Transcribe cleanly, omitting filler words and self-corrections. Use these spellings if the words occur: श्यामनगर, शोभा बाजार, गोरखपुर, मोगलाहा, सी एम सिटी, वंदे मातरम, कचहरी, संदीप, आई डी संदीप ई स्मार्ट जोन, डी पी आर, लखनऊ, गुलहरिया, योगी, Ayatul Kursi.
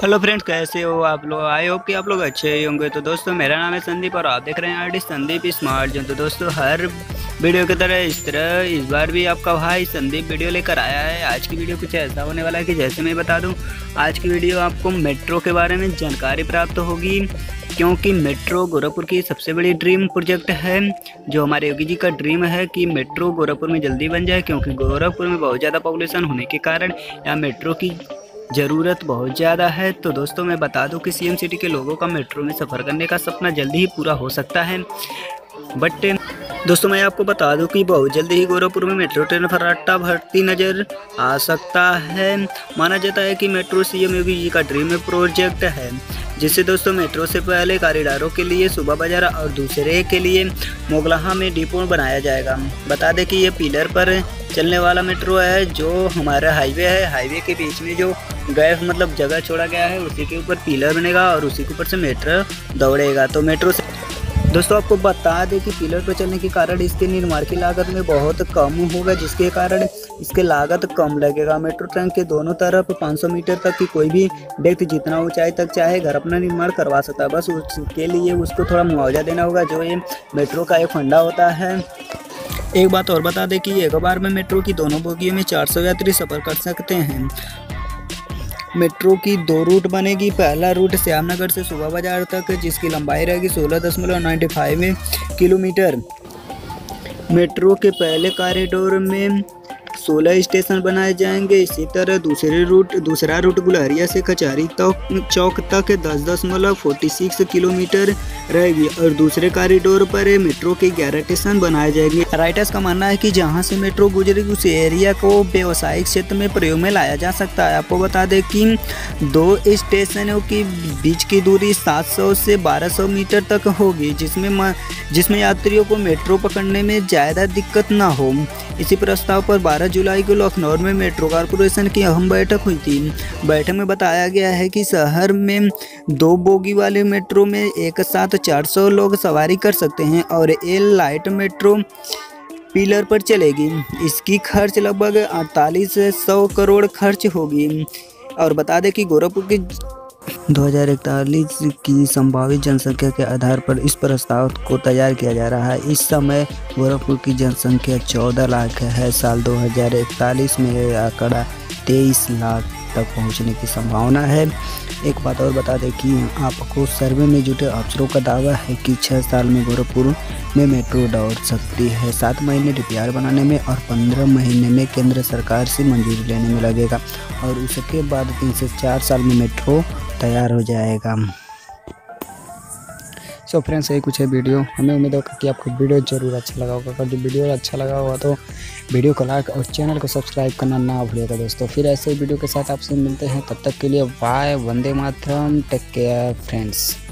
Hello friends, कैसे हो आप लोग? आई होप कि आप लोग अच्छे ही होंगे। तो दोस्तों, मेरा नाम है संदीप और आप देख रहे हैं आई डी संदीप ई स्मार्ट जोन। तो दोस्तों, हर वीडियो की तरह इस बार भी आपका भाई संदीप वीडियो लेकर आया है। आज की वीडियो कुछ ऐसा होने वाला है कि जैसे मैं बता दूं, आज की वीडियो आपको मेट्रो के बारे में जानकारी प्राप्त होगी, क्योंकि मेट्रो गोरखपुर की सबसे बड़ी ड्रीम प्रोजेक्ट है। जो हमारे योगी जी का ड्रीम है कि मेट्रो गोरखपुर में जल्दी बन जाए, क्योंकि गोरखपुर में बहुत ज़्यादा पॉपुलेशन होने के कारण यहाँ मेट्रो की ज़रूरत बहुत ज़्यादा है। तो दोस्तों, मैं बता दूं कि CM सिटी के लोगों का मेट्रो में सफ़र करने का सपना जल्दी ही पूरा हो सकता है। बट दोस्तों, मैं आपको बता दूं कि बहुत जल्दी ही गोरखपुर में मेट्रो ट्रेन फर्राटा भरती नज़र आ सकता है। माना जाता है कि मेट्रो CMVजी का ड्रीम प्रोजेक्ट है, जिससे दोस्तों मेट्रो से पहले कारीडारों के लिए शोभा बाजार और दूसरे के लिए मोगलाहा में डिपो बनाया जाएगा। बता दें कि ये पिलर पर चलने वाला मेट्रो है, जो हमारा हाईवे है। हाईवे के बीच में जो गैप मतलब जगह छोड़ा गया है, उसी के ऊपर पिलर बनेगा और उसी के ऊपर से मेट्रो दौड़ेगा। तो मेट्रो से दोस्तों आपको बता दें कि पिलर पर चलने के कारण इसके निर्माण की लागत में बहुत कम होगा, जिसके कारण इसके लागत कम लगेगा। मेट्रो ट्रेन के दोनों तरफ 500 मीटर तक की कोई भी व्यक्ति जितना ऊंचाई तक चाहे घर अपना निर्माण करवा सकता है। बस उसके लिए उसको थोड़ा मुआवजा देना होगा, जो ये मेट्रो का एक फंडा होता है। एक बात और बता दें कि एक बार में मेट्रो की दोनों बोगियों में 400 यात्री सफ़र कर सकते हैं। मेट्रो की 2 रूट बनेगी। पहला रूट श्यामनगर से शोभा बाजार तक, जिसकी लंबाई रहेगी 16.95 किलोमीटर। मेट्रो के पहले कॉरिडोर में 16 स्टेशन बनाए जाएंगे। इसी तरह दूसरा रूट गुलहरिया से कचहरी चौक तक 10.46 किलोमीटर रहेगी और दूसरे कॉरिडोर पर मेट्रो के 11 स्टेशन बनाए जाएंगे। राइटर्स का मानना है कि जहां से मेट्रो गुजरेगी उस एरिया को व्यावसायिक क्षेत्र में प्रयोग में लाया जा सकता है। आपको बता दें कि 2 स्टेशनों के बीच की दूरी 700 से 1200 मीटर तक होगी, जिसमें यात्रियों को मेट्रो पकड़ने में ज़्यादा दिक्कत न हो। इसी प्रस्ताव पर 12 जुलाई को लखनऊ में मेट्रो कॉरपोरेशन की अहम बैठक हुई थी। बैठक में बताया गया है कि शहर में 2 बोगी वाले मेट्रो में एक साथ 400 लोग सवारी कर सकते हैं और ये लाइट मेट्रो पिलर पर चलेगी। इसकी खर्च लगभग 4800 करोड़ खर्च होगी। और बता दें कि गोरखपुर की 2041 की संभावित जनसंख्या के आधार पर इस प्रस्ताव को तैयार किया जा रहा है। इस समय गोरखपुर की जनसंख्या 14 लाख है। साल 2041 में यह आंकड़ा 23 लाख तक पहुंचने की संभावना है। एक बात और बता दें कि आपको सर्वे में जुटे अफसरों का दावा है कि 6 साल में गोरखपुर में मेट्रो दौड़ सकती है। 7 महीने DPR बनाने में और 15 महीने में केंद्र सरकार से मंजूरी लेने में लगेगा और उसके बाद 3 से 4 साल में मेट्रो तैयार हो जाएगा। सो फ्रेंड्स, यही कुछ है वीडियो। हमें उम्मीद है कि आपको वीडियो ज़रूर अच्छा लगा होगा। अगर वीडियो अच्छा लगा होगा तो वीडियो को लाइक और चैनल को सब्सक्राइब करना ना भूलिएगा दोस्तों। फिर ऐसे वीडियो के साथ आपसे मिलते हैं। तब तक के लिए bye, वंदे मातरम, take care friends.